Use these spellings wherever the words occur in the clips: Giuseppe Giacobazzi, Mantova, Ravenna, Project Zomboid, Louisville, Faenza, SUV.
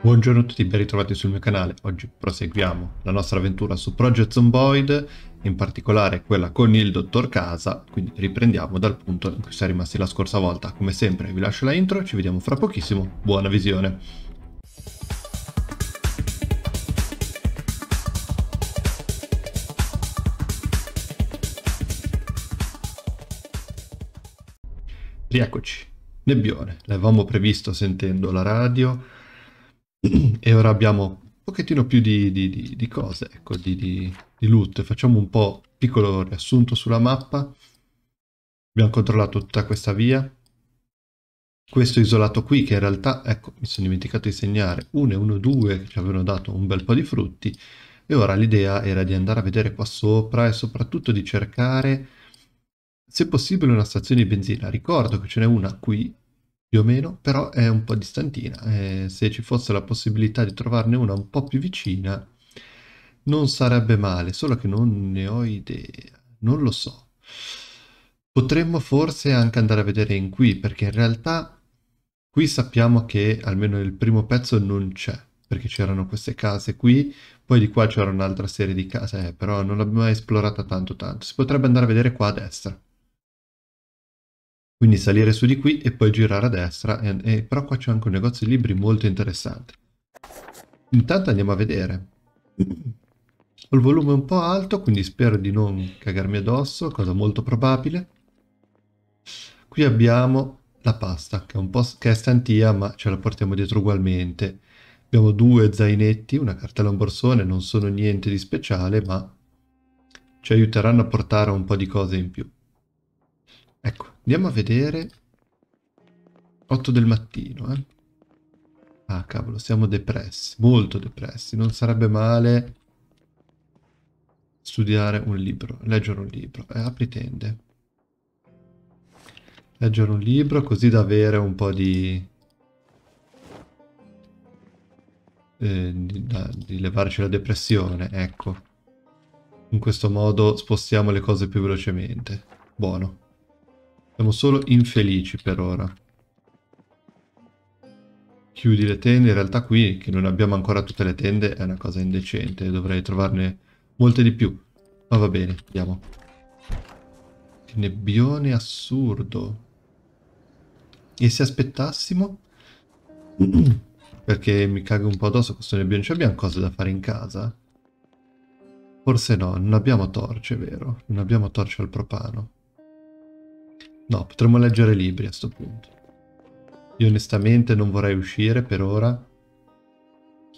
Buongiorno a tutti, ben ritrovati sul mio canale. Oggi proseguiamo la nostra avventura su Project Zomboid, in particolare quella con il dottor Casa, quindi riprendiamo dal punto in cui siamo rimasti la scorsa volta. Come sempre vi lascio la intro, ci vediamo fra pochissimo, buona visione! Rieccoci, nebbione, l'avevamo previsto sentendo la radio e ora abbiamo un pochettino più di cose, ecco, di loot. Facciamo un po' piccolo riassunto sulla mappa. Abbiamo controllato tutta questa via, questo isolato qui che in realtà, ecco, mi sono dimenticato di segnare, 1 e 1, 2 che ci avevano dato un bel po' di frutti, e ora l'idea era di andare a vedere qua sopra e soprattutto di cercare, se possibile, una stazione di benzina. Ricordo che ce n'è una qui più o meno, però è un po' distantina, se ci fosse la possibilità di trovarne una un po' più vicina non sarebbe male, solo che non ne ho idea, non lo so. Potremmo forse anche andare a vedere in qui, perché in realtà qui sappiamo che almeno il primo pezzo non c'è, perché c'erano queste case qui, poi di qua c'era un'altra serie di case, però non l'abbiamo mai esplorata tanto. Si potrebbe andare a vedere qua a destra, quindi salire su di qui e poi girare a destra, però qua c'è anche un negozio di libri molto interessante. Intanto andiamo a vedere. Ho il volume un po' alto, quindi spero di non cagarmi addosso, cosa molto probabile. Qui abbiamo la pasta, che è un po' che è stantia, ma ce la portiamo dietro ugualmente. Abbiamo 2 zainetti, una cartella e un borsone, non sono niente di speciale, ma ci aiuteranno a portare un po' di cose in più. Ecco, andiamo a vedere. 8 del mattino, eh? Ah, cavolo, siamo depressi, molto depressi. Non sarebbe male studiare un libro, leggere un libro. Apri tende. Leggere un libro, così da avere un po' di levarci la depressione, ecco. In questo modo spostiamo le cose più velocemente. Buono. Siamo solo infelici per ora. Chiudi le tende. In realtà qui, che non abbiamo ancora tutte le tende, è una cosa indecente. Dovrei trovarne molte di più. Ma va bene, andiamo. Che nebbione assurdo. E se aspettassimo? Perché mi cago un po' addosso questo nebbione. Ci abbiamo cose da fare in casa? Forse no, non abbiamo torce, vero? Non abbiamo torce al propano. No, potremmo leggere libri a sto punto. Io onestamente non vorrei uscire per ora,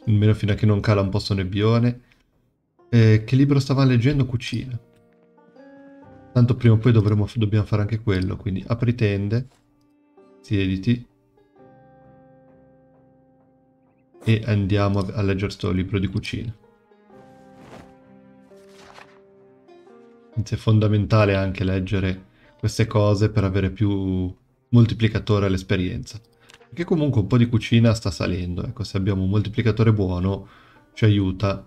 almeno fino a che non cala un po' sto nebbione. Che libro stavamo leggendo? Cucina. Tanto prima o poi dobbiamo fare anche quello, quindi apri tende, siediti e andiamo a leggere sto libro di cucina. Quindi è fondamentale anche leggere queste cose per avere più moltiplicatore all'esperienza, perché comunque un po' di cucina sta salendo, ecco. Se abbiamo un moltiplicatore buono ci aiuta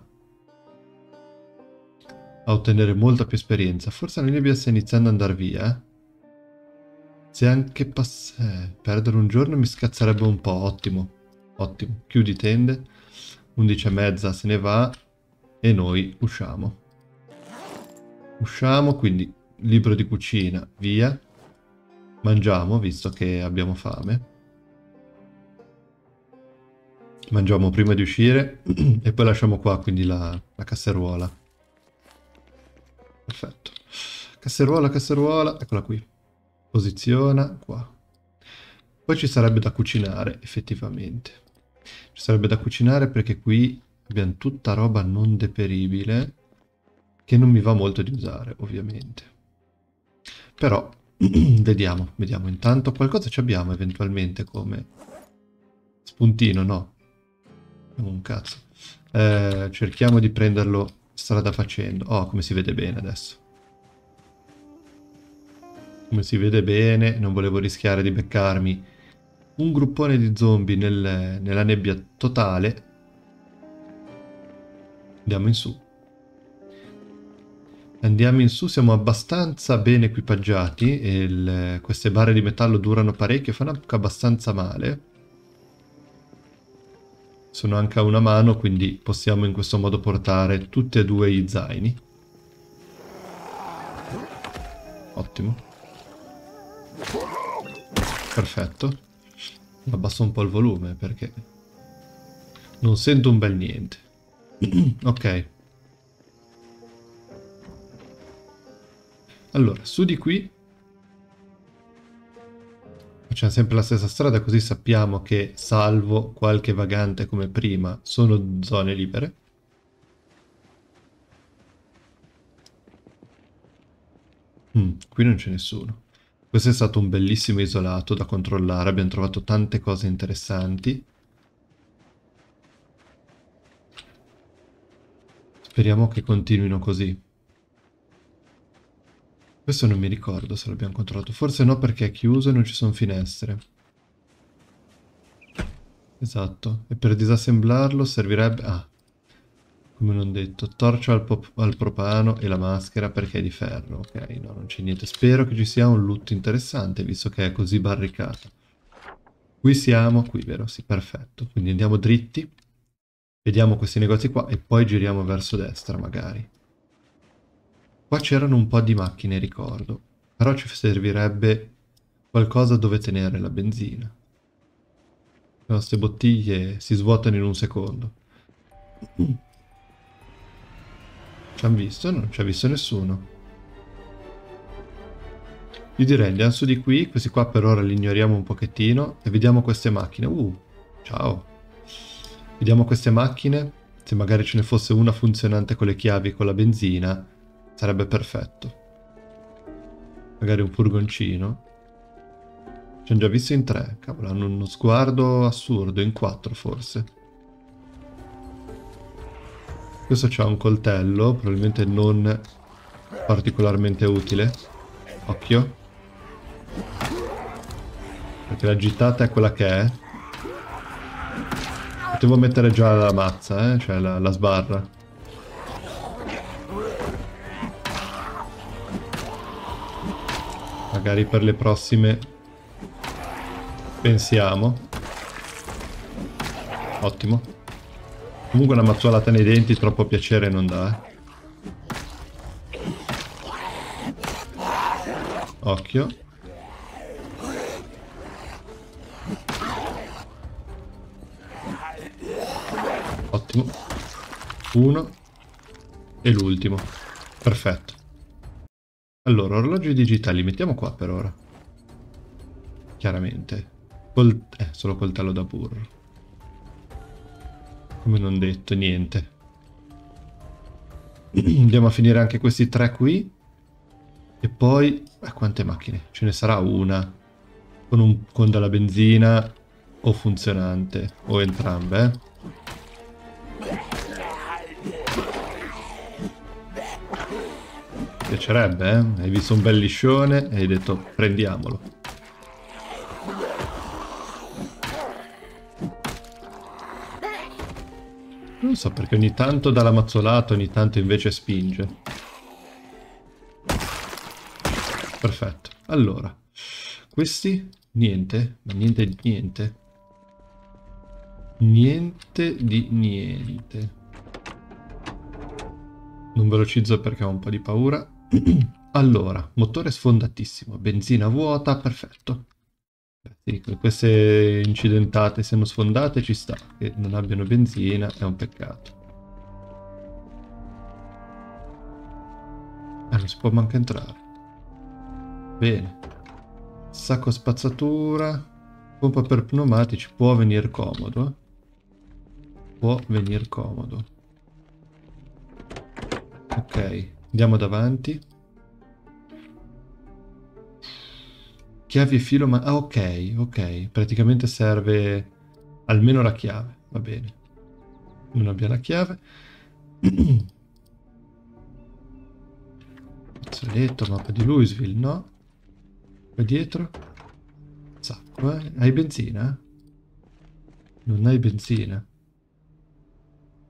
a ottenere molta più esperienza. Forse la nebbia sta iniziando ad andare via, eh? Se anche perdere un giorno mi scazzerebbe un po'. Ottimo, ottimo. Chiudi tende. 11:30 se ne va e noi usciamo, quindi libro di cucina, via. Mangiamo, visto che abbiamo fame. Mangiamo prima di uscire e poi lasciamo qua, quindi la casseruola. Perfetto. Casseruola, eccola qui. Posiziona qua. Poi ci sarebbe da cucinare, effettivamente. Ci sarebbe da cucinare perché qui abbiamo tutta roba non deperibile che non mi va molto di usare, ovviamente. Però vediamo intanto qualcosa ci abbiamo eventualmente come spuntino. No, un cazzo. Cerchiamo di prenderlo strada facendo. Oh, come si vede bene adesso, come si vede bene. Non volevo rischiare di beccarmi un gruppone di zombie nella nebbia totale. Andiamo in su, siamo abbastanza bene equipaggiati, e queste barre di metallo durano parecchio, fanno anche abbastanza male. sono anche a una mano, quindi possiamo in questo modo portare tutti e due gli zaini. Ottimo. Perfetto. Abbasso un po' il volume perché non sento un bel niente. Ok. Allora, su di qui facciamo sempre la stessa strada, così sappiamo che, salvo qualche vagante come prima, sono zone libere. Qui non c'è nessuno. Questo è stato un bellissimo isolato da controllare, abbiamo trovato tante cose interessanti. Speriamo che continuino così. Questo non mi ricordo se l'abbiamo controllato. Forse no, perché è chiuso e non ci sono finestre. Esatto. E per disassemblarlo servirebbe... Ah, come non detto, torcia al propano e la maschera perché è di ferro. Ok, no, non c'è niente. Spero che ci sia un loot interessante, visto che è così barricata. Qui siamo, qui vero? Sì, perfetto. Quindi andiamo dritti. Vediamo questi negozi qua e poi giriamo verso destra magari. Qua c'erano un po' di macchine, ricordo, però ci servirebbe qualcosa dove tenere la benzina. Le nostre bottiglie si svuotano in un secondo. Ci hanno visto? Non ci ha visto nessuno. Io direi andiamo su di qui, questi qua per ora li ignoriamo un pochettino e vediamo queste macchine. Ciao! Vediamo queste macchine, se magari ce ne fosse una funzionante con le chiavi e con la benzina... Sarebbe perfetto. Magari un furgoncino. Ci hanno già visto in 3. Cavolo, hanno uno sguardo assurdo. In 4 forse. Questo c'ha un coltello. Probabilmente non particolarmente utile. Occhio. Perché la gittata è quella che è. Potevo mettere già la mazza, cioè la sbarra. Magari per le prossime pensiamo. Ottimo. Comunque una mazzolata nei denti troppo piacere non dà. Occhio. Ottimo. Uno. E l'ultimo. Perfetto. Allora, orologi digitali, mettiamo qua per ora. Chiaramente. Solo coltello da burro. Come non detto, niente. Andiamo a finire anche questi 3 qui. E poi... quante macchine? Ce ne sarà una. Con della benzina o funzionante. O entrambe, Piacerebbe, eh? Hai visto un bel liscione e hai detto prendiamolo. Non so perché ogni tanto dà la mazzolata, ogni tanto invece spinge. Perfetto. Allora, questi? Niente? Ma niente di niente? Niente di niente. Non velocizzo perché ho un po' di paura. Allora, motore sfondatissimo, benzina vuota, perfetto. Sì, queste incidentate, se non sfondate, ci sta. Che non abbiano benzina è un peccato. Non si può manco entrare. Bene. Sacco spazzatura. Pompa per pneumatici, può venire comodo. Può venire comodo. Ok. Andiamo davanti. Chiavi e filo, ma... Ah, ok, ok. Praticamente serve almeno la chiave. Va bene. Non abbiamo la chiave. Fazzoletto, mappa di Louisville, no? Qua dietro. Sacco, eh? Hai benzina? Non hai benzina?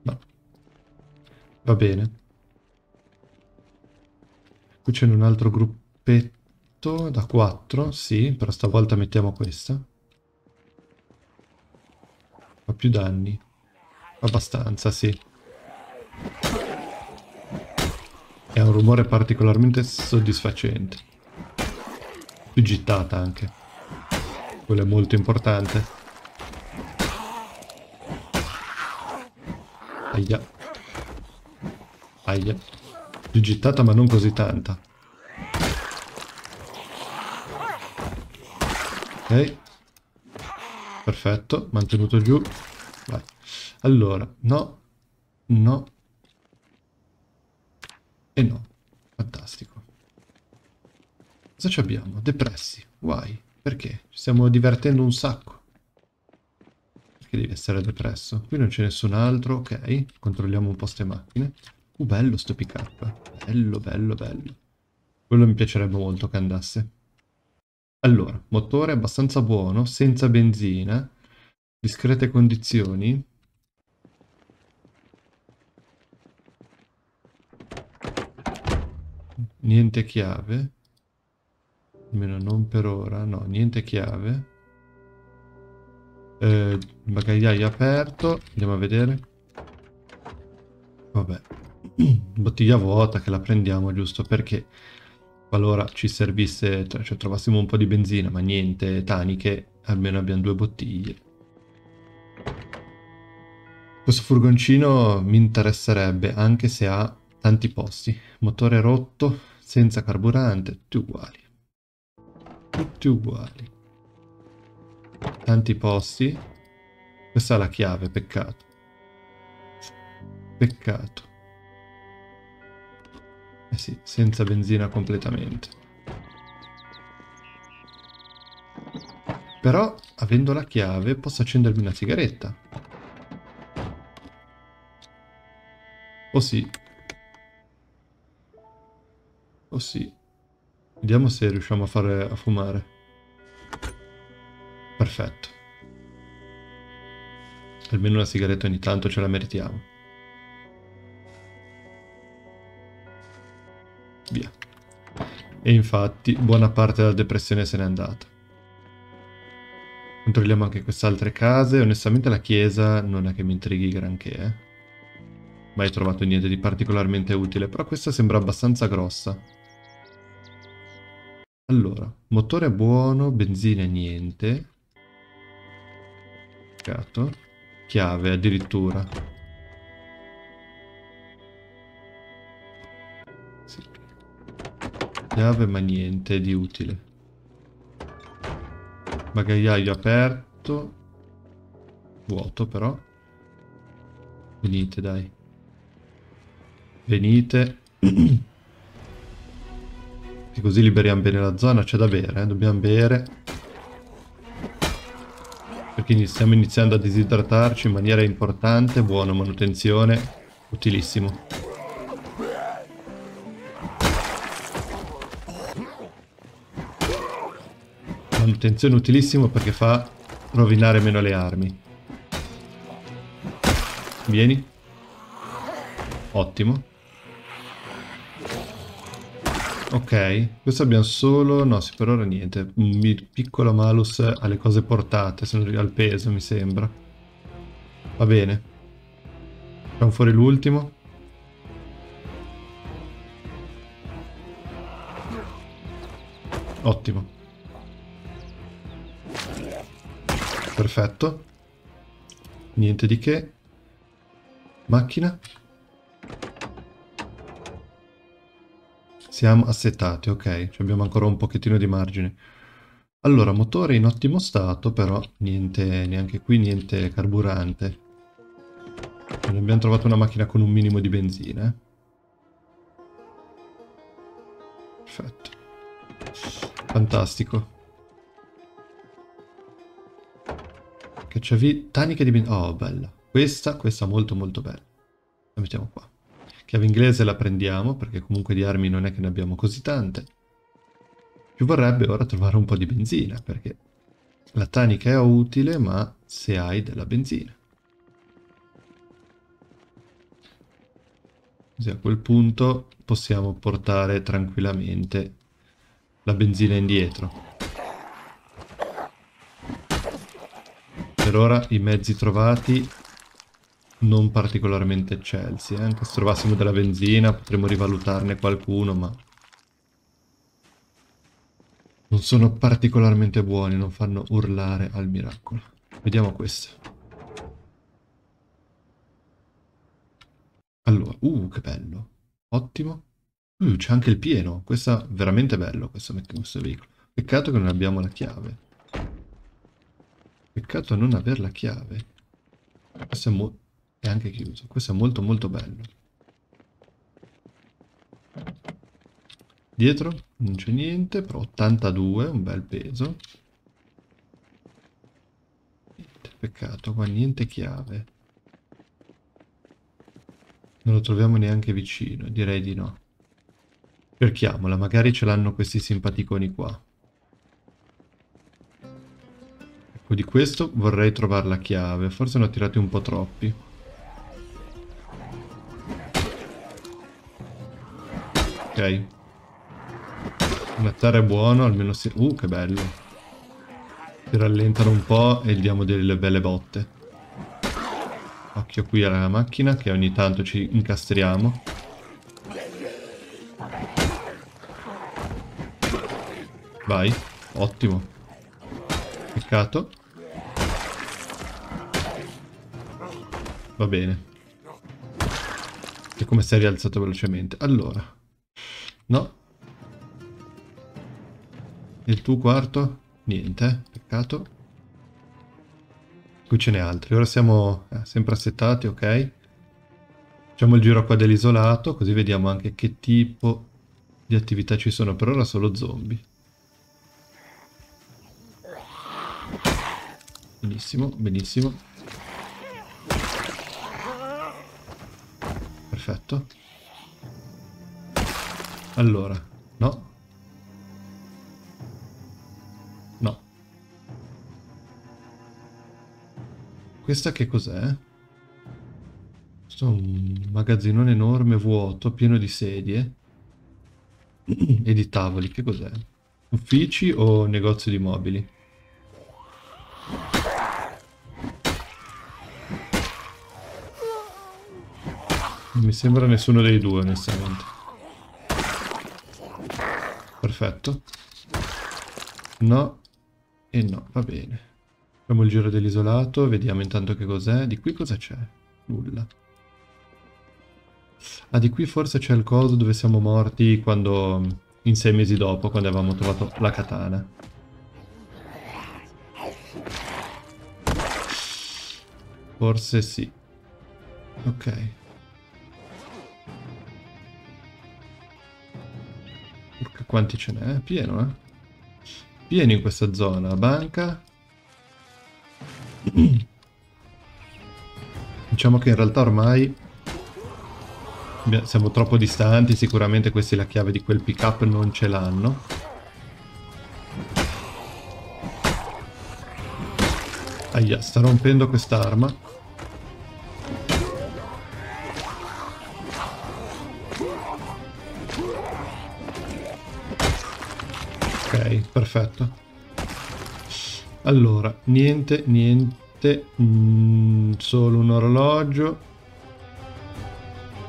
No. Va bene. Qui c'è un altro gruppetto da 4, sì, però stavolta mettiamo questa. Fa più danni. Abbastanza, sì. È un rumore particolarmente soddisfacente. Più gittata anche. Quello è molto importante. Aia. Aia. Più gittata ma non così tanta. Ok. Perfetto, mantenuto giù. Vai. Allora, no, no e no. Fantastico. Cosa ci abbiamo? Depressi. Why? Perché? Ci stiamo divertendo un sacco. Perché devi essere depresso? Qui non c'è nessun altro. Ok, controlliamo un po' ste macchine. Bello sto pick up. Bello, bello, bello. Quello mi piacerebbe molto che andasse. Allora, motore abbastanza buono, senza benzina, discrete condizioni. Niente chiave, almeno non per ora, no, niente chiave. Bagagliaio aperto, andiamo a vedere. Vabbè, bottiglia vuota che la prendiamo giusto perché qualora ci servisse, cioè trovassimo un po' di benzina, ma niente taniche, almeno abbiamo due bottiglie. Questo furgoncino mi interesserebbe anche se ha tanti posti. Motore rotto, senza carburante, tutti uguali. Tutti uguali. Tanti posti. Questa è la chiave, peccato. Peccato. Eh sì, senza benzina completamente. Però, avendo la chiave, posso accendermi una sigaretta. Oh sì. Oh sì. Vediamo se riusciamo a fare a fumare. Perfetto. Almeno una sigaretta ogni tanto ce la meritiamo. Via. E infatti buona parte della depressione se n'è andata. Controlliamo anche queste altre case. Onestamente la chiesa non è che mi intrighi granché, eh. Mai trovato niente di particolarmente utile, però questa sembra abbastanza grossa. Allora, motore buono, benzina niente. Peccato. Chiave addirittura. Sì. Chiave ma niente di utile. Bagagliaio aperto. Vuoto però. Venite dai. Venite. E così liberiamo bene la zona. C'è da bere, eh? Dobbiamo bere. Perché stiamo iniziando a disidratarci in maniera importante. Buona manutenzione. Utilissimo. Manutenzione utilissimo perché fa rovinare meno le armi. Vieni. Ottimo. Ok, questo abbiamo solo... no, sì, per ora niente. Un piccolo malus alle cose portate, al peso mi sembra. Va bene. Facciamo fuori l'ultimo. Ottimo. Perfetto. Niente di che. Macchina. Siamo assettati, ok, abbiamo ancora un pochettino di margine. Allora, motore in ottimo stato, però niente, neanche qui niente carburante. Non abbiamo trovato una macchina con un minimo di benzina. Perfetto. Fantastico. Cacciavite, taniche di benzina. Oh, bella. Questa molto molto bella. La mettiamo qua. Chiave inglese la prendiamo, perché comunque di armi non è che ne abbiamo così tante. Ci vorrebbe ora trovare un po' di benzina, perché la tanica è utile, ma se hai della benzina. Così a quel punto possiamo portare tranquillamente la benzina indietro. Per ora i mezzi trovati non particolarmente eccelsi. Anche se trovassimo della benzina potremmo rivalutarne qualcuno, ma non sono particolarmente buoni, non fanno urlare al miracolo. Vediamo questo. Allora, che bello. Ottimo. C'è anche il pieno. Questo è veramente bello, questo veicolo. Peccato che non abbiamo la chiave. Peccato non aver la chiave. Questo è anche chiuso. Questo è molto molto bello. Dietro non c'è niente, però 82, un bel peso. Niente, peccato, qua niente chiave. Non lo troviamo neanche vicino, direi di no. Cerchiamola, magari ce l'hanno questi simpaticoni qua. Ecco, di questo vorrei trovare la chiave, forse ne ho tirati un po' troppi. Ok. Un attare buono, almeno si... che bello. Si rallentano un po' e gli diamo delle belle botte. Occhio qui alla macchina che ogni tanto ci incastriamo. Vai, ottimo. Peccato. Va bene. E come si è rialzato velocemente. Allora. No. Il tuo quarto? Niente, peccato. Qui ce n'è altri, ora siamo sempre assettati, ok. Facciamo il giro qua dell'isolato, così vediamo anche che tipo di attività ci sono. Per ora solo zombie. Benissimo, benissimo. Perfetto. Allora, no. Questa che cos'è? Questo è un magazzinone enorme, vuoto, pieno di sedie e di tavoli. Che cos'è? Uffici o negozio di mobili? Non mi sembra nessuno dei due, onestamente. Perfetto. No e no, va bene. Facciamo il giro dell'isolato, vediamo intanto che cos'è. Di qui cosa c'è? Nulla. Ah, di qui forse c'è il coso dove siamo morti quando... in 6 mesi dopo, quando avevamo trovato la katana. Forse sì. Ok. Porca, quanti ce n'è? Pieno, eh? Pieno in questa zona. Banca... Diciamo che in realtà ormai siamo troppo distanti, sicuramente questi la chiave di quel pick up non ce l'hanno. Ahia, sta rompendo quest'arma. Ok, perfetto. Allora, niente, niente, solo un orologio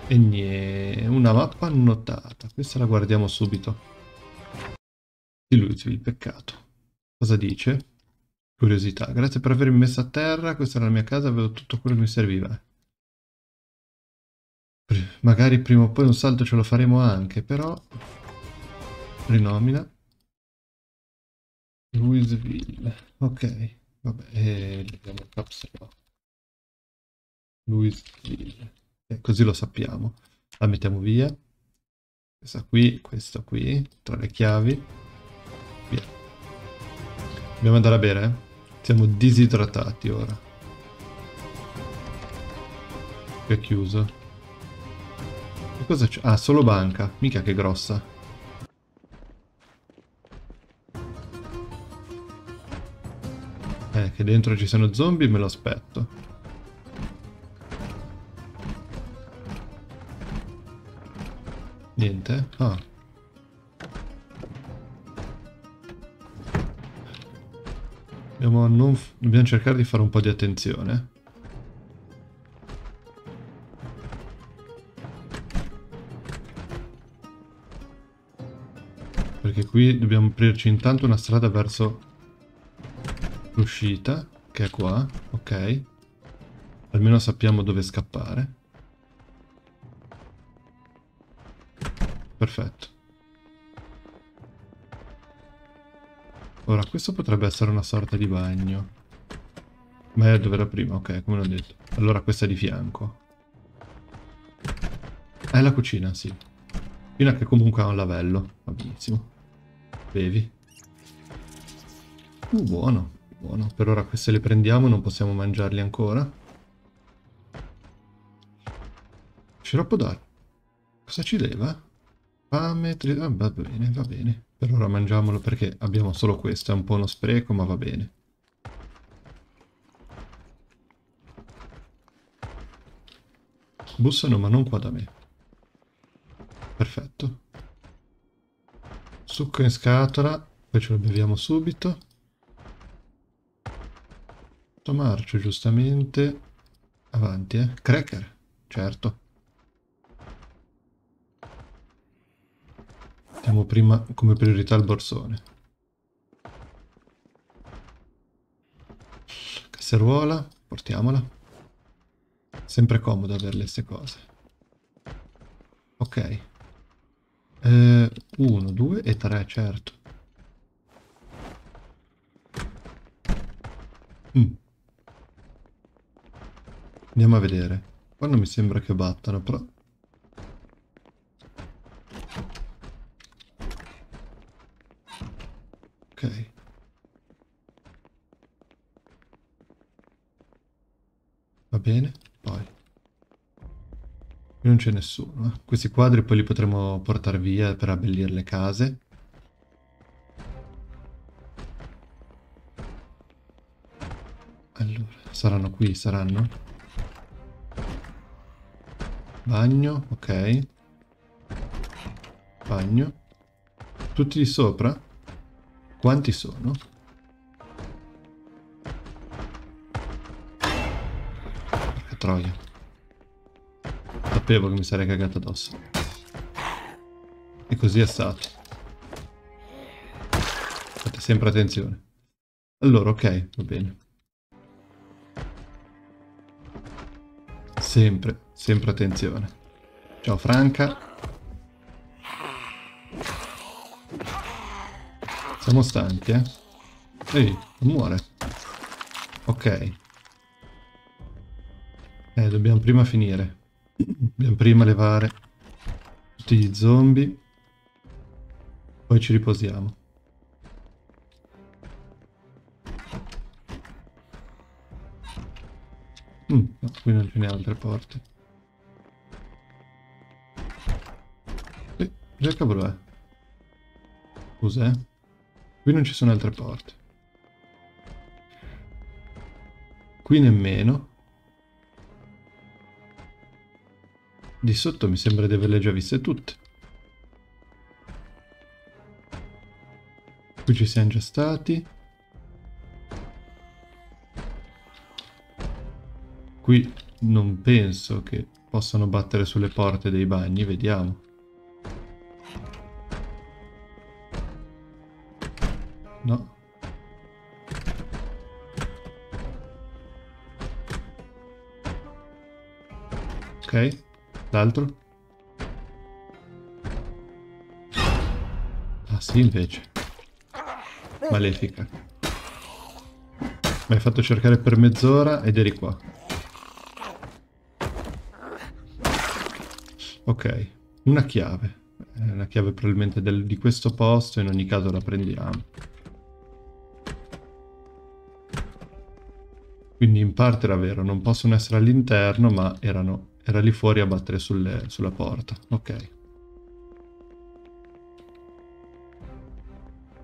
e niente, una mappa annotata, questa la guardiamo subito. Di Louisville, peccato. Cosa dice? Curiosità, grazie per avermi messo a terra, questa era la mia casa, avevo tutto quello che mi serviva. Magari prima o poi un salto ce lo faremo anche, però... Rinomina. Louisville, ok, vabbè, leggiamo il caps lock. Louisville, così lo sappiamo. La mettiamo via. Questa qui, questa qui, tra le chiavi. Via. Dobbiamo andare a bere, eh? Siamo disidratati ora. Qui è chiuso. E cosa c'è? Ah, solo banca, mica che grossa. Che dentro ci sono zombie me lo aspetto. Niente? Ah. Dobbiamo cercare di fare un po' di attenzione. perché qui dobbiamo aprirci intanto una strada verso l'uscita, che è qua, ok. Almeno sappiamo dove scappare. Perfetto. Ora, questo potrebbe essere una sorta di bagno. Ma è dove era prima, ok, come l'ho detto. Allora questa è di fianco. È la cucina, sì. Fino a che comunque ha un lavello. Va benissimo. Bevi. Buono, buono. Per ora queste le prendiamo, non possiamo mangiarli ancora. Sciroppo d'oro. Cosa ci leva? Fame, va bene, va bene. Per ora mangiamolo perché abbiamo solo questo. È un po' uno spreco, ma va bene. Bussano, ma non qua da me. Perfetto. Succo in scatola. Poi ce lo beviamo subito. Tomarcio, giustamente. Avanti, eh. Cracker, certo. Diamo prima come priorità il borsone. Casseruola, portiamola. Sempre comodo averle queste cose. Ok. 1, 2 e 3, certo. Andiamo a vedere. Qua non mi sembra che battano, però... Ok. Va bene, poi. Qui non c'è nessuno, eh. Questi quadri poi li potremo portare via per abbellire le case. Allora, saranno qui, saranno? Bagno, ok. Bagno. Tutti di sopra? Quanti sono? Porca troia. Sapevo che mi sarei cagato addosso. E così è stato. Fate sempre attenzione. Allora, ok, va bene. Sempre, sempre attenzione. Ciao Franca. Siamo stanchi, eh? Ehi, non muore. Ok. Dobbiamo prima finire. Dobbiamo prima levare tutti gli zombie. Poi ci riposiamo. No, qui non ce ne sono altre porte. Già cavolo è. Cos'è? Qui non ci sono altre porte. Qui nemmeno. Di sotto mi sembra di averle già viste tutte. Qui ci siamo già stati. Qui non penso che possano battere sulle porte dei bagni, vediamo. No. Ok, l'altro. Ah sì, invece. Malefica. Mi hai fatto cercare per mezz'ora ed eri qua. Ok, una chiave. Una chiave probabilmente di questo posto, in ogni caso la prendiamo. Quindi in parte era vero, non possono essere all'interno, ma era lì fuori a battere sulla porta. Ok.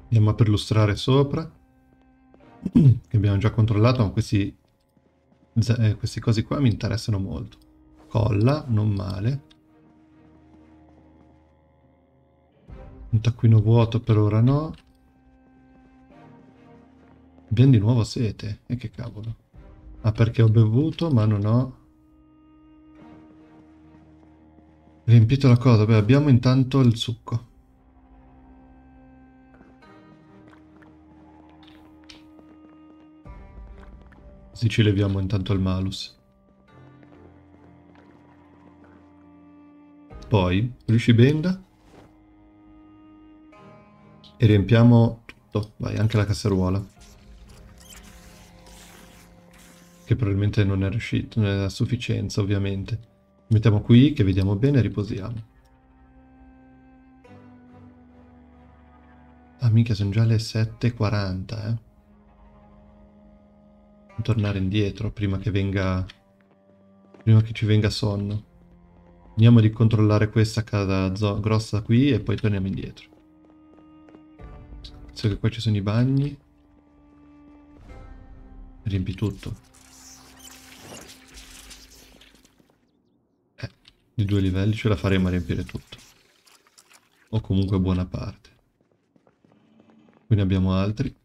Andiamo a perlustrare sopra, che abbiamo già controllato, ma questi cosi qua mi interessano molto. Colla, non male. Un taccuino vuoto per ora no. Abbiamo di nuovo sete, e che cavolo. Ah, perché ho bevuto, ma non ho riempito la cosa. Beh, abbiamo intanto il succo. Se ci leviamo intanto il malus. Poi riuscibenda e riempiamo tutto, vai, anche la casseruola, che probabilmente non è riuscito, non è a sufficienza ovviamente. Mettiamo qui che vediamo bene e riposiamo. Ah minchia, sono già le 7:40, eh. Non tornare indietro prima che ci venga sonno. Andiamo di controllare questa casa grossa qui e poi torniamo indietro. So che qua ci sono i bagni. Riempi tutto. Di 2 livelli ce la faremo a riempire tutto. O comunque buona parte. Qui ne abbiamo altri.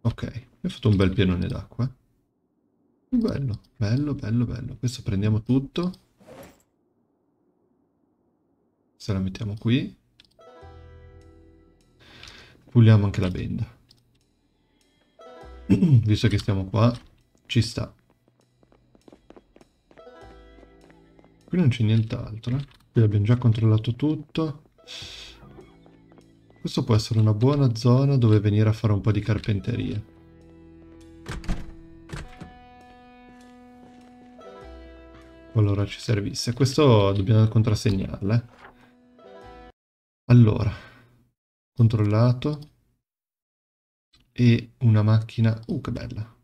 Ok, ho fatto un bel pienone d'acqua. Bello, bello, bello, bello. Questo prendiamo tutto. Se la mettiamo qui. Puliamo anche la benda. Visto che stiamo qua, ci sta. Qui non c'è nient'altro. Qui abbiamo già controllato tutto. Questo può essere una buona zona dove venire a fare un po' di carpenteria. Allora ci servisse. Questo dobbiamo contrassegnarla. Allora, controllato. E una macchina... che bella!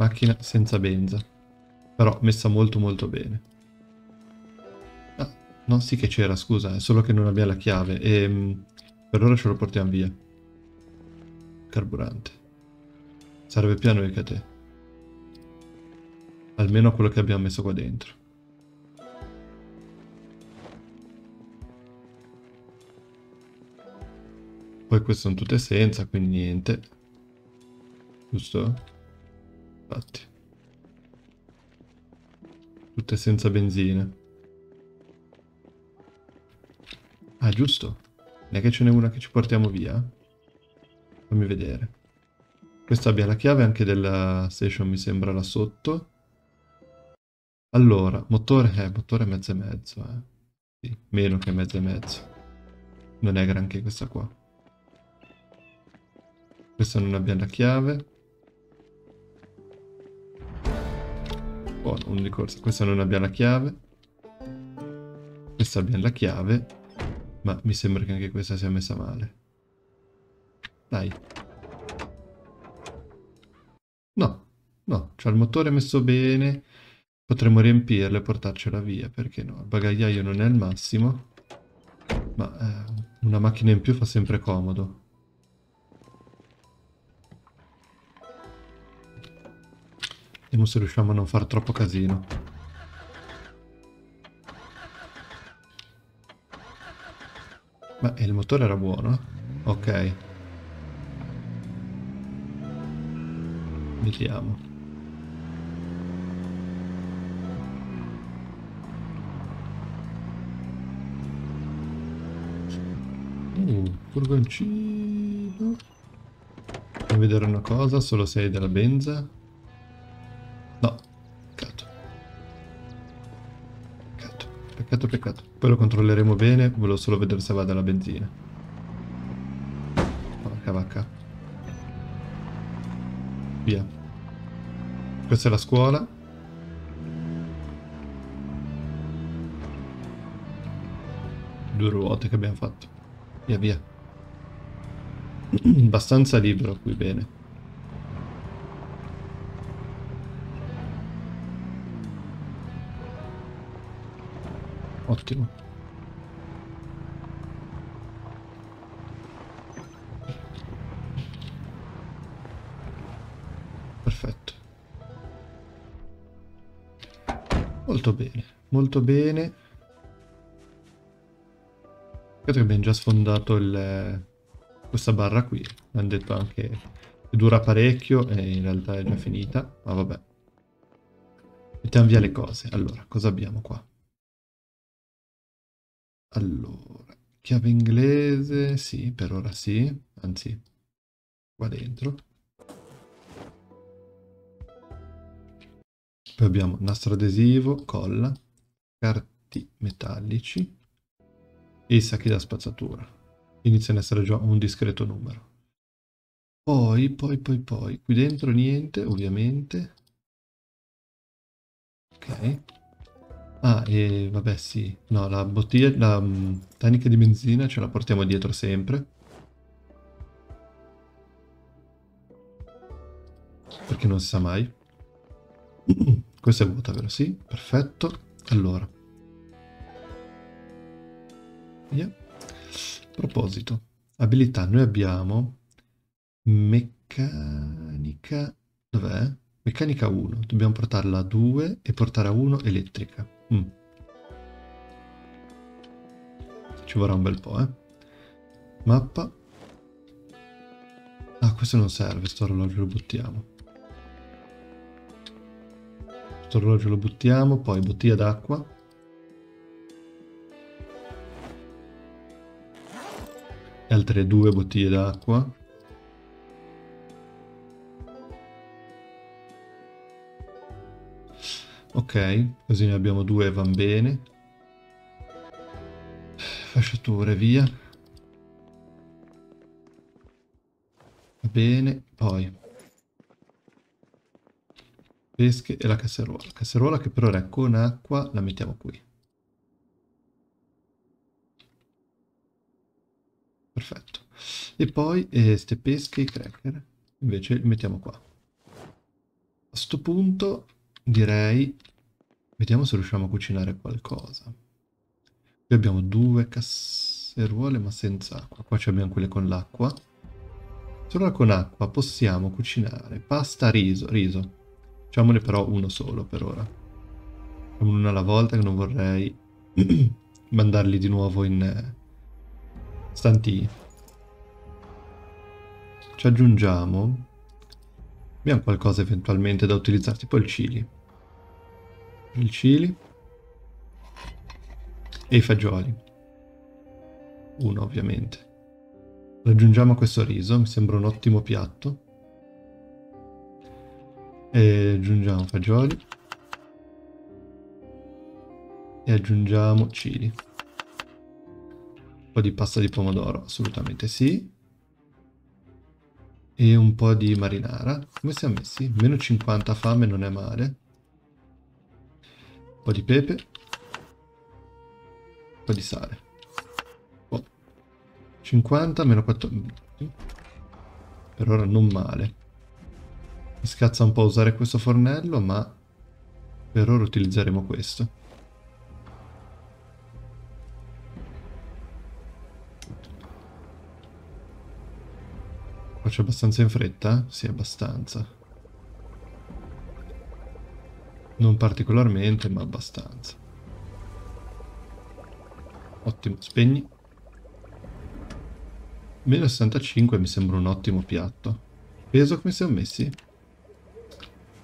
Macchina senza benza. Però messa molto molto bene. No, sì che c'era, scusa, è solo che non abbiamo la chiave e per ora ce lo portiamo via. Carburante. Sarebbe più a noi che a te. Almeno quello che abbiamo messo qua dentro. Poi queste sono tutte senza, quindi niente. Giusto? Infatti. Tutte senza benzina. Ah giusto, non è che ce n'è una che ci portiamo via? Fammi vedere. Questa abbia la chiave anche della station, mi sembra, là sotto. Allora, motore mezzo e mezzo, eh. Sì, meno che mezzo e mezzo. Non è granché questa qua. Questa non abbia la chiave. Buono, uno di corsa. Questa non abbia la chiave. Questa abbia la chiave. Ma mi sembra che anche questa sia messa male. Dai. No, no, c'ha il motore messo bene. Potremmo riempirla e portarcela via, perché no? Il bagagliaio non è il massimo. Ma una macchina in più fa sempre comodo. Vediamo se riusciamo a non far troppo casino. Ma il motore era buono? Ok. Vediamo. Furgoncino. Fammi vedere una cosa, solo se hai della benza. No. Peccato. Peccato. Peccato, peccato. Poi lo controlleremo bene, volevo solo vedere se va dalla benzina. Porca vacca. Via. Questa è la scuola. Due ruote che abbiamo fatto. Via via. Abbastanza libero qui, bene. Ottimo. Perfetto. Molto bene, molto bene. Credo che abbiamo già sfondato questa barra qui. Mi hanno detto anche che dura parecchio e in realtà è già finita. Ma vabbè. Mettiamo via le cose. Allora, cosa abbiamo qua? Allora, chiave inglese, sì, per ora sì, anzi, qua dentro. Poi abbiamo nastro adesivo, colla, carti metallici e i sacchi da spazzatura. Iniziano ad essere già un discreto numero. Poi, qui dentro niente, ovviamente. Ok. Ah, e vabbè sì, no, la bottiglia, la tanica di benzina ce la portiamo dietro sempre. Perché non si sa mai. Questa è vuota, vero? Sì, perfetto. Allora. Yeah. A proposito, abilità, noi abbiamo meccanica, dov'è? Meccanica 1, dobbiamo portarla a 2 e portare a 1 elettrica. Ci vorrà un bel po', eh. Mappa. Ah, questo non serve, sto orologio lo buttiamo. Sto orologio lo buttiamo, poi bottiglia d'acqua. E altre 2 bottiglie d'acqua. Ok, così ne abbiamo 2 e van bene. Fasciature, via. Va bene, poi. Pesche e la casseruola. Casseruola che per ora è con acqua, la mettiamo qui. Perfetto. E poi queste pesche e i cracker invece li mettiamo qua. A sto punto direi, vediamo se riusciamo a cucinare qualcosa. Qui abbiamo 2 casseruole ma senza acqua. Qua abbiamo quelle con l'acqua. Solo con acqua possiamo cucinare pasta, riso. Facciamone però uno solo per ora. Facciamone uno alla volta che non vorrei mandarli di nuovo in stantini. Ci aggiungiamo. Abbiamo qualcosa eventualmente da utilizzare, tipo il chili. Il chili. E i fagioli. Uno, ovviamente. Aggiungiamo questo riso, mi sembra un ottimo piatto. E aggiungiamo fagioli. E aggiungiamo chili. Un po' di pasta di pomodoro, assolutamente sì. E un po' di marinara. Come siamo messi? Meno 50 fame, non è male. Un po' di pepe. Un po' di sale. Oh. 50, meno 14. Per ora non male. Mi scazza un po' usare questo fornello, ma per ora utilizzeremo questo. Faccio abbastanza in fretta? Sì, abbastanza. Non particolarmente, ma abbastanza. Ottimo, spegni. Meno 65 mi sembra un ottimo piatto. Peso come siamo messi?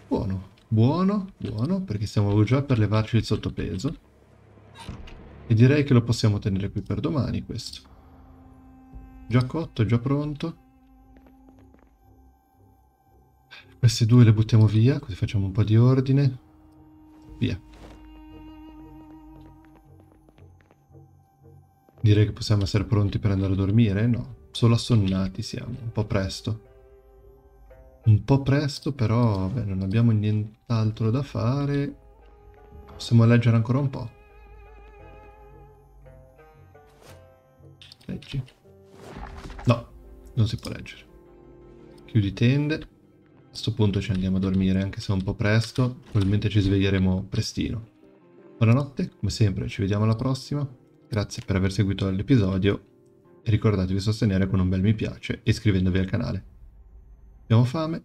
Buono, buono, buono, perché stiamo già per levarci il sottopeso. E direi che lo possiamo tenere qui per domani questo. Già cotto, già pronto. Queste 2 le buttiamo via, così facciamo un po' di ordine. Via. Direi che possiamo essere pronti per andare a dormire? No, solo assonnati siamo, un po' presto. Un po' presto, però vabbè, non abbiamo nient'altro da fare. Possiamo leggere ancora un po'. Leggi. No, non si può leggere. Chiudi tende. A questo punto ci andiamo a dormire, anche se è un po' presto, probabilmente ci sveglieremo prestino. Buonanotte, come sempre ci vediamo alla prossima, grazie per aver seguito l'episodio e ricordatevi di sostenere con un bel mi piace e iscrivendovi al canale. Abbiamo fame,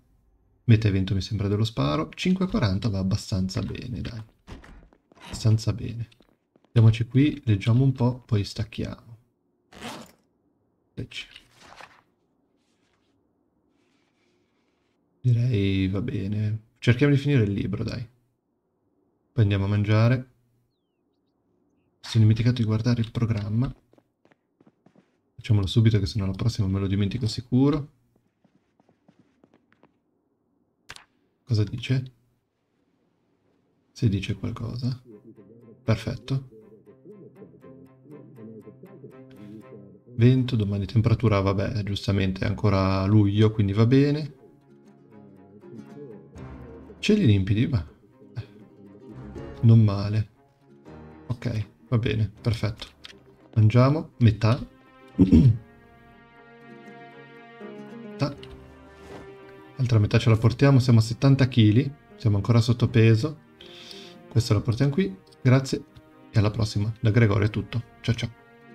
meta evento mi sembra dello sparo, 5,40 va abbastanza bene, dai. Abbastanza bene. Andiamoci qui, leggiamo un po', poi stacchiamo. Leggi. Direi va bene. Cerchiamo di finire il libro, dai. Poi andiamo a mangiare. Mi sono dimenticato di guardare il programma. Facciamolo subito che sennò la prossima me lo dimentico sicuro. Cosa dice? Se dice qualcosa. Perfetto. Vento, domani temperatura, vabbè, giustamente è ancora luglio, quindi va bene. Cieli limpidi, ma non male. Ok, va bene, perfetto. Mangiamo metà. Metà. L'altra metà ce la portiamo, siamo a 70 kg, siamo ancora sottopeso. Questo la portiamo qui, grazie e alla prossima. Da Gregorio è tutto, ciao ciao.